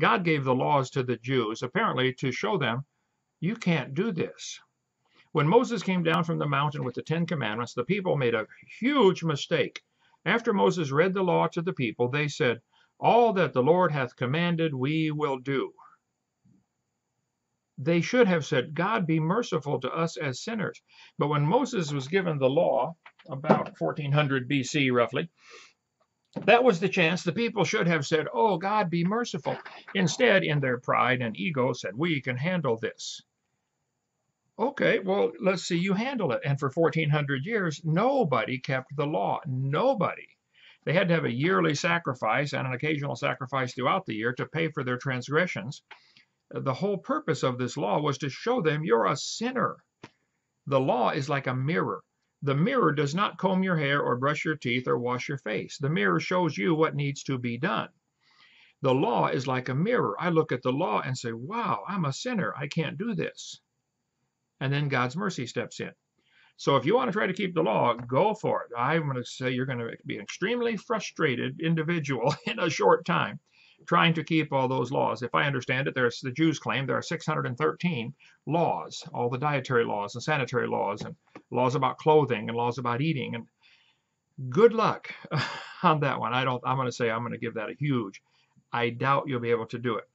God gave the laws to the Jews, apparently to show them, you can't do this. When Moses came down from the mountain with the 10 Commandments, the people made a huge mistake. After Moses read the law to the people, they said, all that the Lord hath commanded we will do. They should have said, God be merciful to us as sinners. But when Moses was given the law, about 1400 BC roughly, that was the chance the people should have said, oh, God be merciful. Instead, in their pride and ego, said, we can handle this. Okay, well, let's see you handle it. And for 1400 years, nobody kept the law. Nobody. They had to have a yearly sacrifice and an occasional sacrifice throughout the year to pay for their transgressions. The whole purpose of this law was to show them you're a sinner. The law is like a mirror. The mirror does not comb your hair or brush your teeth or wash your face. The mirror shows you what needs to be done. The law is like a mirror. I look at the law and say, wow, I'm a sinner. I can't do this. And then God's mercy steps in. So if you want to try to keep the law, go for it. I'm going to say you're going to be an extremely frustrated individual in a short time trying to keep all those laws. If I understand it, there's the Jews claim there are 613 laws, all the dietary laws and sanitary laws and laws about clothing and laws about eating. And good luck on that one. I'm going to say I'm going to give that a huge. I doubt you'll be able to do it.